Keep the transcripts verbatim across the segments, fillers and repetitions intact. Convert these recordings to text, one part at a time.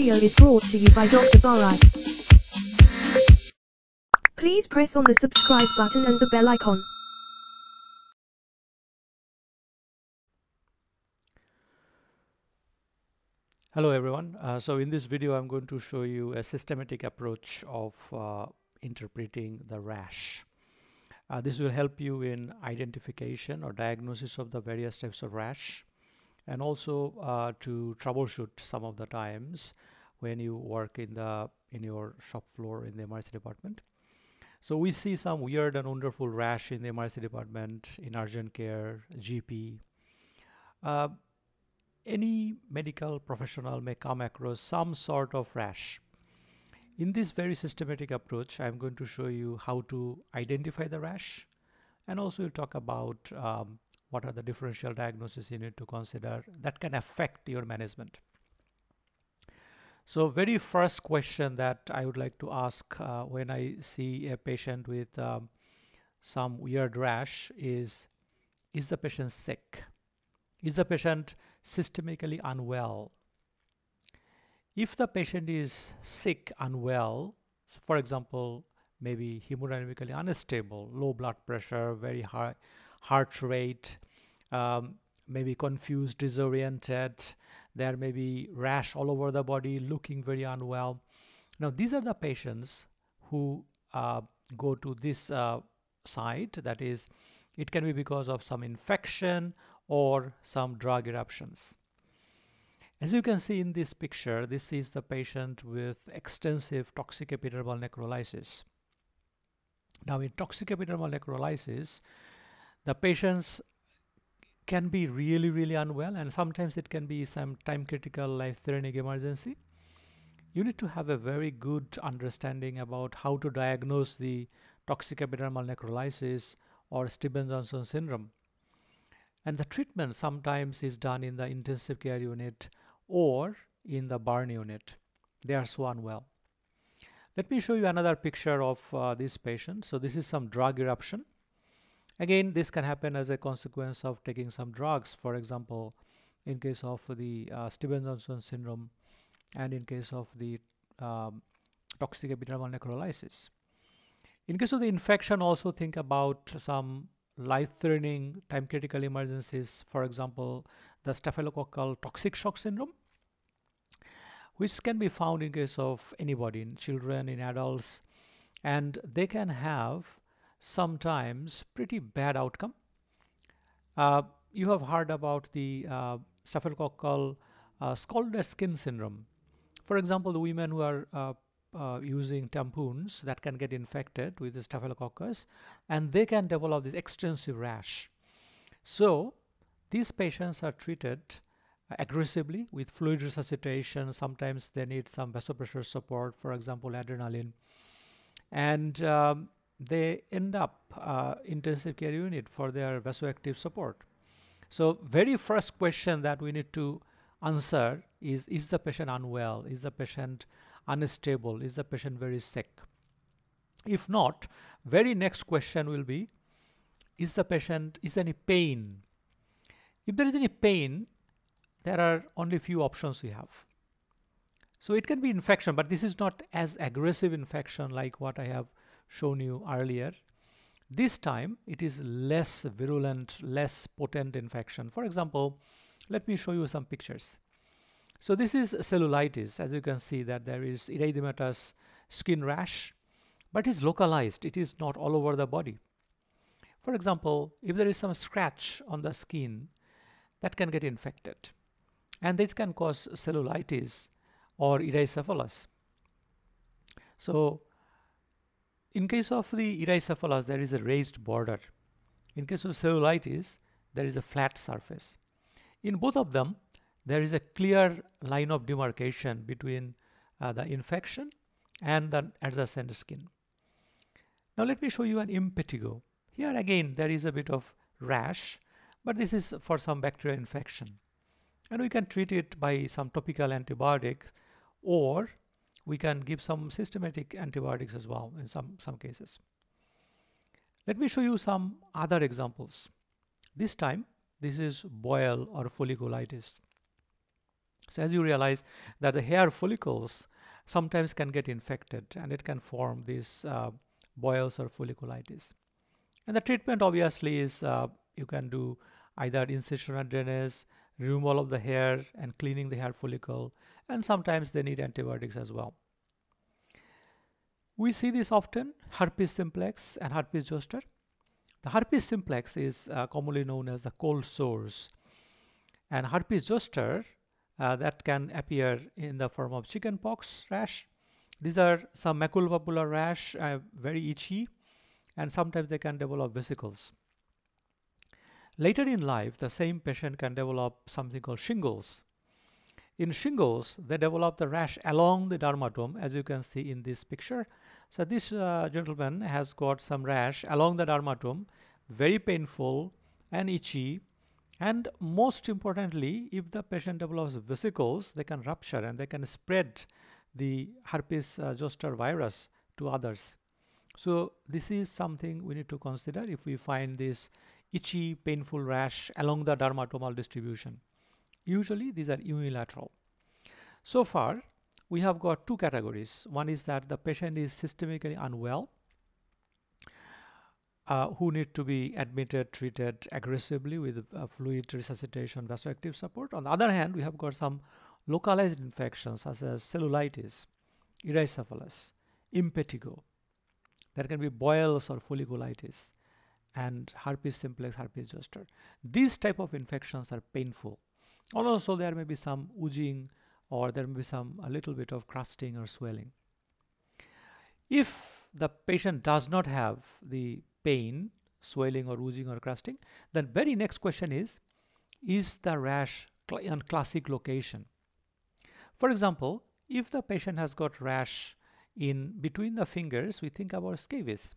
video is brought to you by Doctor Barai. Please press on the subscribe button and the bell icon. Hello everyone. Uh, so in this video I'm going to show you a systematic approach of uh, interpreting the rash. Uh, this will help you in identification or diagnosis of the various types of rash, and also uh, to troubleshoot some of the times when you work in the in your shop floor in the emergency department. So we see some weird and wonderful rash in the emergency department, in urgent care, G P. Uh, any medical professional may come across some sort of rash. In this very systematic approach, I'm going to show you how to identify the rash, and also we'll talk about um, what are the differential diagnoses you need to consider that can affect your management. So very first question that I would like to ask uh, when I see a patient with um, some weird rash is, is the patient sick? Is the patient systemically unwell? If the patient is sick, unwell, so for example, maybe hemodynamically unstable, low blood pressure, very high heart rate, um, maybe confused, disoriented, there may be rash all over the body, looking very unwell. Now, these are the patients who uh, go to this uh, site, that is, it can be because of some infection or some drug eruptions. As you can see in this picture, this is the patient with extensive toxic epidermal necrolysis. Now, in toxic epidermal necrolysis, the patients can be really, really unwell, and sometimes it can be some time-critical, life-threatening emergency. You need to have a very good understanding about how to diagnose the toxic epidermal necrolysis or Stevens-Johnson syndrome. And the treatment sometimes is done in the intensive care unit or in the burn unit. They are so unwell. Let me show you another picture of uh, this patient. So this is some drug eruption. Again, this can happen as a consequence of taking some drugs, for example, in case of the uh, Stevens-Johnson syndrome and in case of the um, toxic epidermal necrolysis. In case of the infection, also think about some life-threatening, time-critical emergencies, for example, the staphylococcal toxic shock syndrome, which can be found in case of anybody, in children, in adults, and they can have sometimes pretty bad outcome. Uh, you have heard about the uh, staphylococcal uh, scalded skin syndrome. For example, the women who are uh, Uh, using tampons that can get infected with the staphylococcus, and they can develop this extensive rash. So these patients are treated uh, aggressively with fluid resuscitation. Sometimes they need some vasopressor support, for example, adrenaline, and um, they end up uh, intensive care unit for their vasoactive support. So very first question that we need to answer is, is the patient unwell? Is the patient unstable? Is the patient very sick? If not, very next question will be, is the patient, is there any pain? If there is any pain, there are only few options we have. So it can be infection, but this is not as aggressive infection like what I have shown you earlier. This time it is less virulent, less potent infection. For example, let me show you some pictures. So this is cellulitis. As you can see that there is erythematous skin rash, but it's localized. It is not all over the body. For example, if there is some scratch on the skin, that can get infected. And this can cause cellulitis or erysipelas. So in case of the erysipelas, there is a raised border. In case of cellulitis, there is a flat surface. In both of them, there is a clear line of demarcation between uh, the infection and the adjacent skin. Now let me show you an impetigo. Here again, there is a bit of rash, but this is for some bacterial infection. And we can treat it by some topical antibiotics, or we can give some systematic antibiotics as well in some, some cases. Let me show you some other examples. This time, this is boil or folliculitis. So as you realize that the hair follicles sometimes can get infected and it can form these uh, boils or folliculitis. And the treatment obviously is uh, you can do either incision or drainage, removal of the hair and cleaning the hair follicle, and sometimes they need antibiotics as well. We see this often, herpes simplex and herpes zoster. The herpes simplex is uh, commonly known as the cold sores, and herpes zoster uh, that can appear in the form of chickenpox rash. These are some maculopapular rash, uh, very itchy, and sometimes they can develop vesicles. Later in life, the same patient can develop something called shingles. In shingles, they develop the rash along the dermatome, as you can see in this picture. So this uh, gentleman has got some rash along the dermatome, very painful and itchy. And most importantly, if the patient develops vesicles, they can rupture and they can spread the herpes uh, zoster virus to others. So this is something we need to consider if we find this itchy, painful rash along the dermatomal distribution. Usually these are unilateral. So far, we have got two categories. One is that the patient is systemically unwell, uh, who need to be admitted, treated aggressively with uh, fluid resuscitation, vasoactive support. On the other hand, we have got some localized infections such as cellulitis, erysipelas, impetigo. There can be boils or folliculitis, and herpes simplex, herpes zoster. These type of infections are painful. And also there may be some oozing, or there may be some a little bit of crusting or swelling. If the patient does not have the pain, swelling or oozing or crusting, then very next question is, is the rash on classic location? For example, if the patient has got rash in between the fingers, we think about scabies.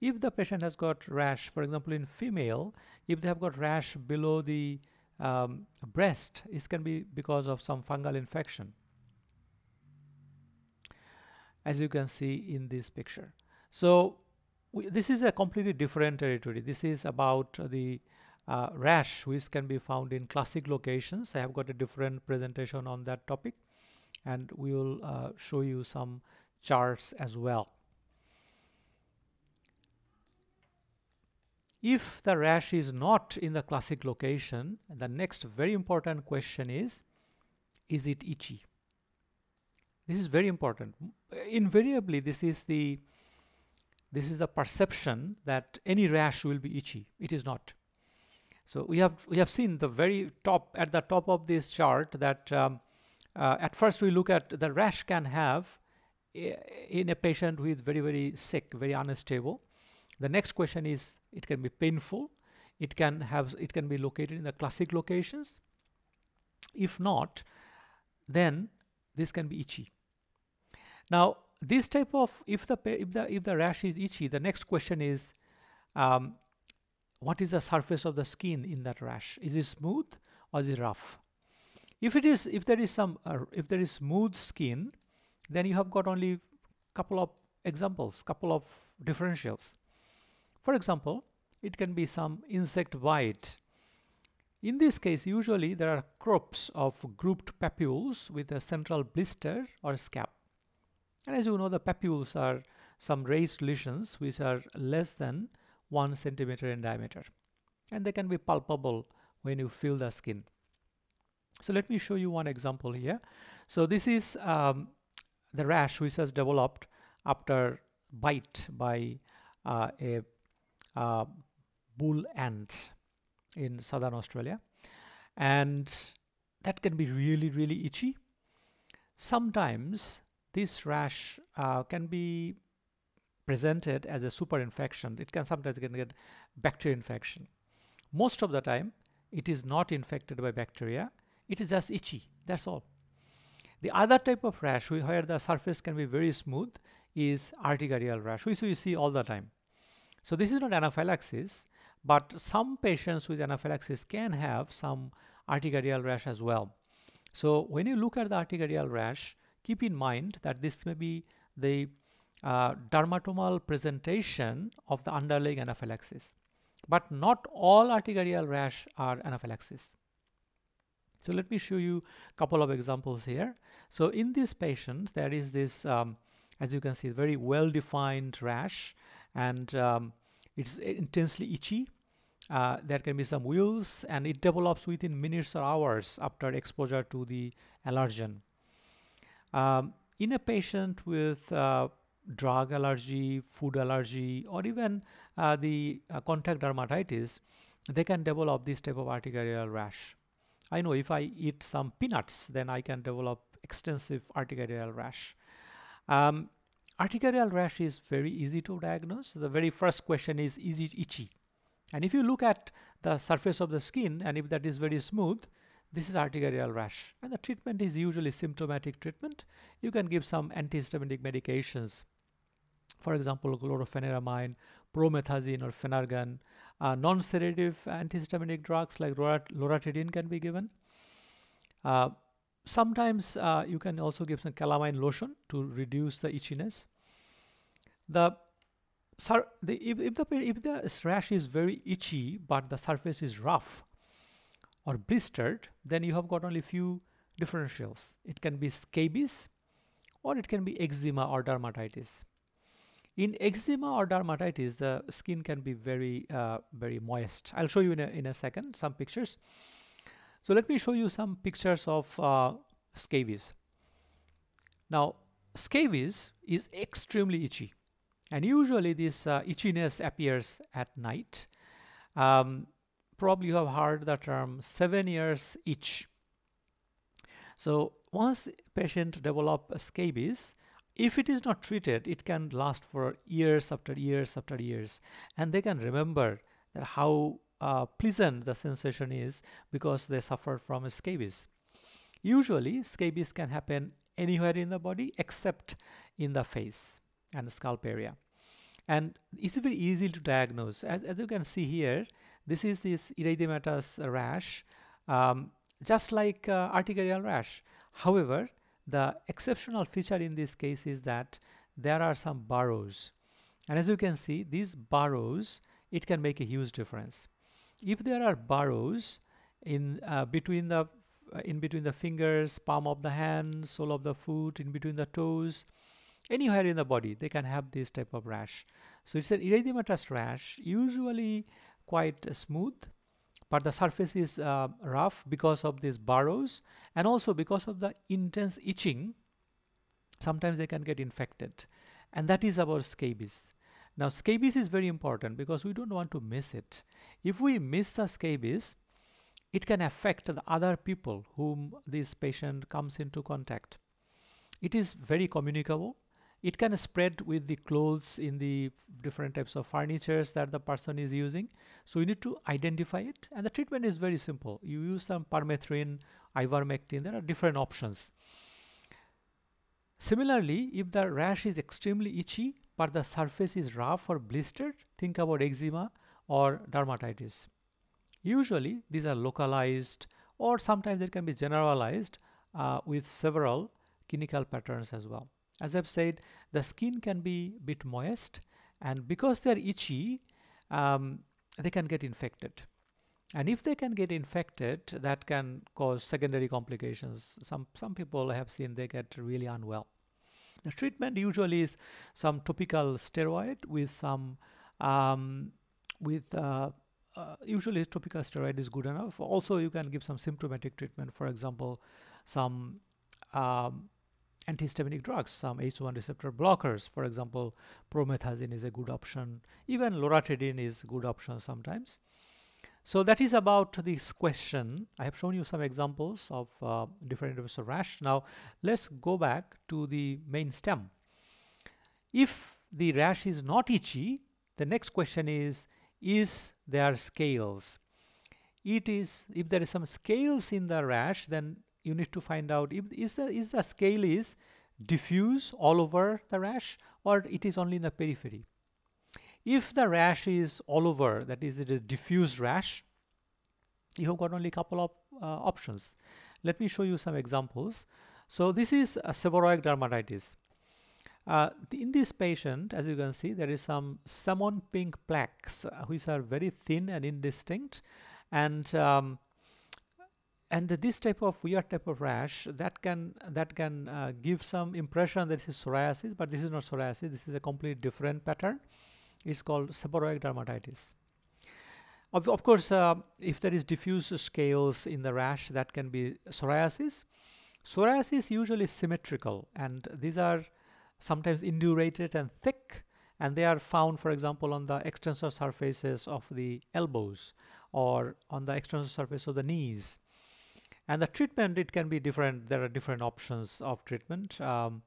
If the patient has got rash, for example, in female, if they have got rash below the um, breast, it can be because of some fungal infection, as you can see in this picture. So we, this is a completely different territory. This is about the uh, rash which can be found in classic locations. I have got a different presentation on that topic, and we will uh, show you some charts as well. If the rash is not in the classic location, the next very important question is, is it itchy? This is very important. Invariably, this is the, this is the perception that any rash will be itchy. It is not. So we have, we have seen the very top, at the top of this chart that um, uh, at first we look at the rash can have in a patient who is very, very sick, very unstable. The next question is, it can be painful, it can have, it can be located in the classic locations. If not, then this can be itchy. Now, this type of, if the, if the, if the rash is itchy, the next question is, um, what is the surface of the skin in that rash? Is it smooth or is it rough? If it is, if there is some, uh, if there is smooth skin, then you have got only couple of examples, couple of differentials. For example, it can be some insect bite. In this case, usually there are crops of grouped papules with a central blister or scab. And as you know, the papules are some raised lesions which are less than one centimeter in diameter. And they can be palpable when you feel the skin. So let me show you one example here. So this is um, the rash which has developed after bite by uh, a Uh, bull ant in southern Australia, and that can be really, really itchy. Sometimes this rash uh, can be presented as a super infection. It can sometimes can get bacterial infection. Most of the time it is not infected by bacteria, it is just itchy, that's all. The other type of rash where the surface can be very smooth is urticarial rash, which you see all the time. So this is not anaphylaxis, but some patients with anaphylaxis can have some urticarial rash as well. So when you look at the urticarial rash, keep in mind that this may be the uh, dermatomal presentation of the underlying anaphylaxis. But not all urticarial rash are anaphylaxis. So let me show you a couple of examples here. So in this patient, there is this, um, as you can see, very well-defined rash, and um, it's intensely itchy. Uh, there can be some wheals, and it develops within minutes or hours after exposure to the allergen. Um, in a patient with uh, drug allergy, food allergy, or even uh, the uh, contact dermatitis, they can develop this type of urticarial rash. I know if I eat some peanuts, then I can develop extensive urticarial rash. Um, urticarial rash is very easy to diagnose. The very first question is, is it itchy? And if you look at the surface of the skin, and if that is very smooth, this is urticarial rash. And the treatment is usually symptomatic treatment. You can give some antihistaminic medications. For example, chlorofeniramine, promethazine or fenargan, uh, non-sedative antihistaminic drugs like lorat loratadine can be given. Uh, sometimes uh, you can also give some calamine lotion to reduce the itchiness. The, the, if, if, the, if the rash is very itchy but the surface is rough or blistered, then you have got only few differentials. It can be scabies, or it can be eczema or dermatitis. In eczema or dermatitis, the skin can be very, uh, very moist. I'll show you in a, in a second some pictures. So let me show you some pictures of uh, scabies. Now, scabies is extremely itchy, and usually this uh, itchiness appears at night. Um, probably you have heard the term seven years itch. So once patient develops scabies, if it is not treated, it can last for years after years after years, and they can remember that how uh, pleasant the sensation is because they suffered from scabies. Usually, scabies can happen anywhere in the body except in the face and scalp area, and it's very easy to diagnose. As, as you can see here, this is this erysipelas rash, um, just like uh, urticarial rash. However, the exceptional feature in this case is that there are some burrows, and as you can see, these burrows, it can make a huge difference. If there are burrows in uh, between the uh, in between the fingers, palm of the hand, sole of the foot, in between the toes, anywhere in the body, they can have this type of rash. So it's an erysipelas rash, usually quite uh, smooth, but the surface is uh, rough because of these burrows, and also because of the intense itching, sometimes they can get infected. And that is about scabies. Now, scabies is very important because we don't want to miss it. If we miss the scabies, it can affect the other people whom this patient comes into contact. It is very communicable. It can spread with the clothes, in the different types of furnitures that the person is using. So you need to identify it. And the treatment is very simple. You use some permethrin, ivermectin. There are different options. Similarly, if the rash is extremely itchy, but the surface is rough or blistered, think about eczema or dermatitis. Usually, these are localized, or sometimes they can be generalized uh, with several clinical patterns as well. As I've said, the skin can be a bit moist, and because they're itchy, um, they can get infected. And if they can get infected, that can cause secondary complications. Some, some people I have seen, they get really unwell. The treatment usually is some topical steroid with some, um, with uh, uh, usually topical steroid is good enough. Also, you can give some symptomatic treatment, for example, some um, antihistaminic drugs, some H one receptor blockers. For example, promethazine is a good option. Even loratadine is a good option sometimes. So that is about this question. I have shown you some examples of uh, different types of rash. Now, let's go back to the main stem. If the rash is not itchy, the next question is, is there scales? It is, if there is some scales in the rash, then you need to find out if is the is the scale is diffuse all over the rash, or it is only in the periphery. If the rash is all over, that is, it is diffuse rash, you have got only a couple of uh, options. Let me show you some examples. So this is a seborrheic dermatitis. Uh, the, in this patient, as you can see, there is some salmon pink plaques, uh, which are very thin and indistinct, and um, And the, this type of weird type of rash that can that can uh, give some impression that this is psoriasis, but this is not psoriasis. This is a completely different pattern. It's called seborrheic dermatitis. Of, of course, uh, if there is diffuse scales in the rash, that can be psoriasis. Psoriasis is usually symmetrical, and these are sometimes indurated and thick, and they are found, for example, on the extensor surfaces of the elbows or on the extensor surface of the knees. And the treatment, it can be different. There are different options of treatment. Um,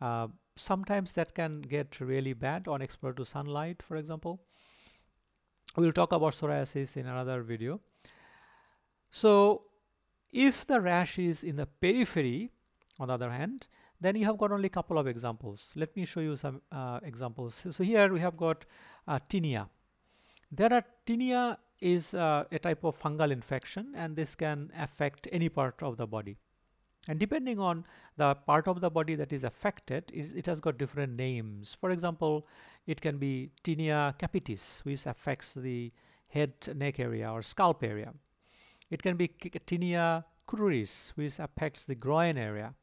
uh, sometimes that can get really bad on exposure to sunlight, for example. We'll talk about psoriasis in another video. So if the rash is in the periphery, on the other hand, then you have got only a couple of examples. Let me show you some uh, examples. So here we have got uh, tinea. There are tinea is uh, a type of fungal infection, and this can affect any part of the body. And depending on the part of the body that is affected, it, it has got different names. For example, it can be tinea capitis, which affects the head, neck area or scalp area. It can be tinea cruris, which affects the groin area.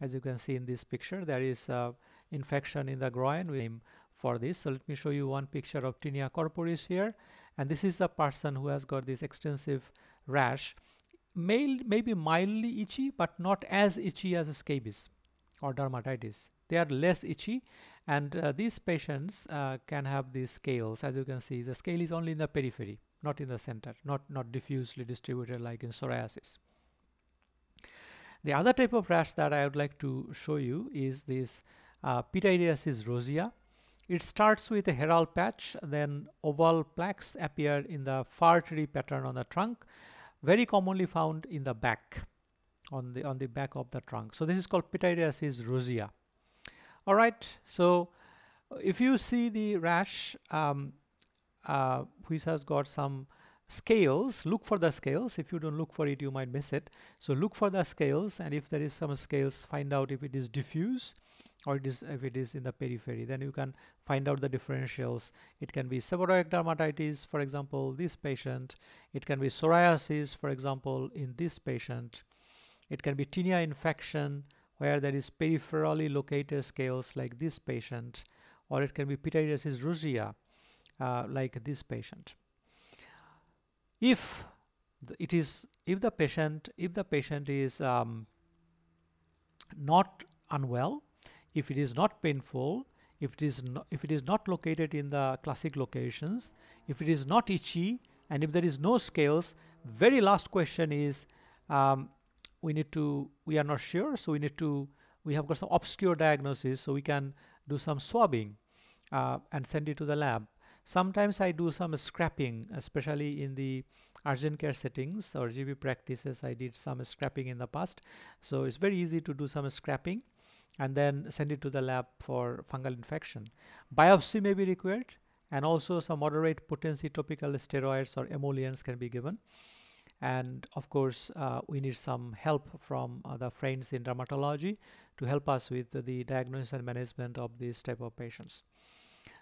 As you can see in this picture, there is uh, infection in the groin. We name for this. So let me show you one picture of tinea corporis here. And this is the person who has got this extensive rash, may, maybe mildly itchy, but not as itchy as scabies or dermatitis. They are less itchy, and uh, these patients uh, can have these scales. As you can see, the scale is only in the periphery, not in the center, not, not diffusely distributed like in psoriasis. The other type of rash that I would like to show you is this uh, pityriasis rosea. It starts with a herald patch, then oval plaques appear in the far tree pattern on the trunk, very commonly found in the back, on the on the back of the trunk. So this is called pityriasis rosea. All right, so if you see the rash um, uh, which has got some scales, look for the scales. If you don't look for it, you might miss it. So look for the scales, and if there is some scales, find out if it is diffuse or it is, if it is in the periphery, then you can find out the differentials. It can be seborrheic dermatitis, for example, this patient. It can be psoriasis, for example, in this patient. It can be tinea infection, where there is peripherally located scales like this patient, or it can be pityriasis rosea, uh, like this patient. If the, it is, if the patient, if the patient is um, not unwell, if it is not painful, if it is no, if it is not located in the classic locations, if it is not itchy, and if there is no scales, very last question is um, we need to we are not sure, so we need to we have got some obscure diagnosis, so we can do some swabbing uh, and send it to the lab. Sometimes I do some scraping, especially in the urgent care settings or G P practices. I did some scraping in the past, so it's very easy to do some scraping and then send it to the lab for fungal infection. Biopsy may be required, and also some moderate potency topical steroids or emollients can be given. And of course, uh, we need some help from uh, the friends in dermatology to help us with uh, the diagnosis and management of these type of patients.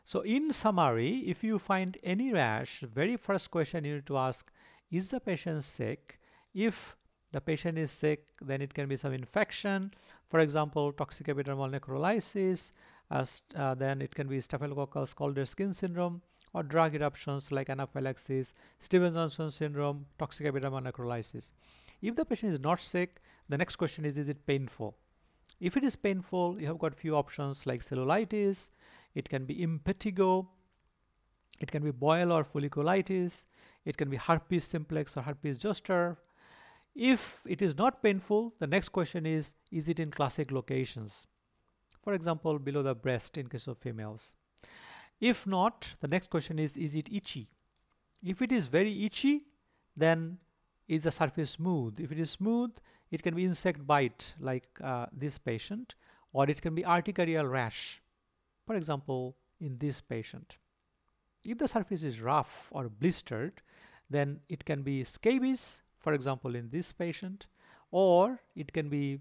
So in summary, if you find any rash, very first question you need to ask, is the patient sick? If the patient is sick, then it can be some infection, for example, toxic epidermal necrolysis, uh, uh, then it can be staphylococcal scalded skin syndrome, or drug eruptions like anaphylaxis, Stevens-Johnson syndrome, toxic epidermal necrolysis. If the patient is not sick, the next question is, is it painful? If it is painful, you have got few options like cellulitis, it can be impetigo, it can be boil or folliculitis, it can be herpes simplex or herpes zoster. If it is not painful, the next question is, is it in classic locations? For example, below the breast in case of females. If not, the next question is, is it itchy? If it is very itchy, then is the surface smooth? If it is smooth, it can be insect bite like uh, this patient, or it can be urticarial rash, for example, in this patient. If the surface is rough or blistered, then it can be scabies, for example, in this patient, or it can be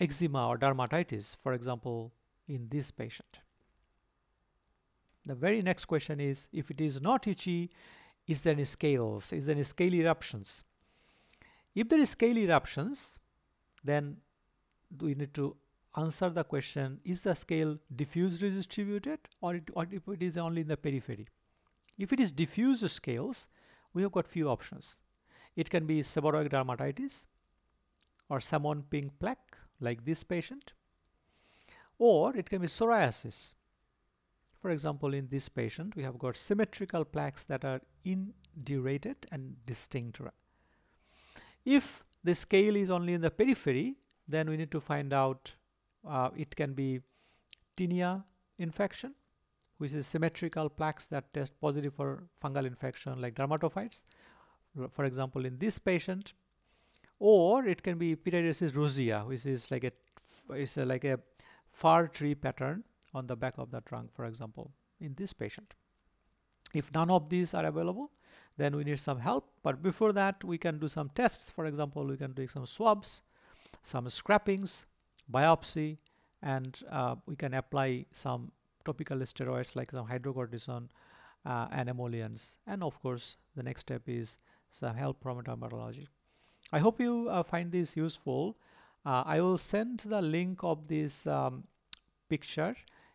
eczema or dermatitis, for example, in this patient. The very next question is, if it is not itchy, is there any scales? Is there any scale eruptions? If there is scale eruptions, then we need to answer the question, is the scale diffusely distributed or, it, or if it is only in the periphery? If it is diffuse scales, we have got few options. It can be seborrheic dermatitis or salmon pink plaque like this patient, or it can be psoriasis. For example, in this patient, we have got symmetrical plaques that are indurated and distinct. If the scale is only in the periphery, then we need to find out uh, it can be tinea infection, which is symmetrical plaques that test positive for fungal infection like dermatophytes, for example, in this patient, or it can be pityriasis rosea, which is like a, it's a, like a fir tree pattern on the back of the trunk, for example, in this patient. If none of these are available, then we need some help. But before that, we can do some tests. For example, we can do some swabs, some scrapings, biopsy, and uh, we can apply some topical steroids like some hydrocortisone uh, and emollients. And of course, the next step is some help from dermatology. I hope you uh, find this useful. Uh, I will send the link of this um, picture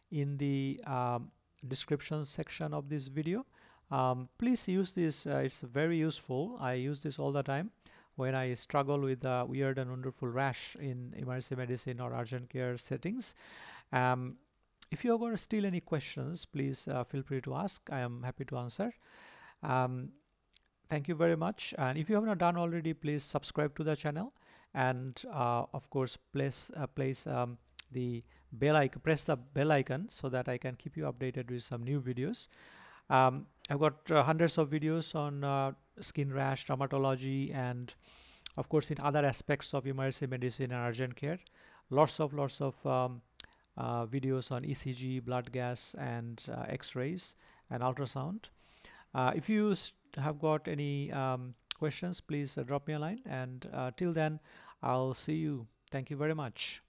in the um, description section of this video. Um, please use this, uh, it's very useful. I use this all the time when I struggle with uh, weird and wonderful rash in emergency medicine or urgent care settings. Um, if you have still any questions, please uh, feel free to ask. I am happy to answer. Um, thank you very much. And if you have not done already, please subscribe to the channel. And uh, of course, place, uh, place um, the bell icon, press the bell icon so that I can keep you updated with some new videos. Um, I've got uh, hundreds of videos on uh, skin rash, dermatology, and of course in other aspects of emergency medicine and urgent care. Lots of lots of um, uh, videos on E C G, blood gas, and uh, X-rays and ultrasound. Uh, if you have got any um, questions, please uh, drop me a line. And uh, till then, I'll see you. Thank you very much.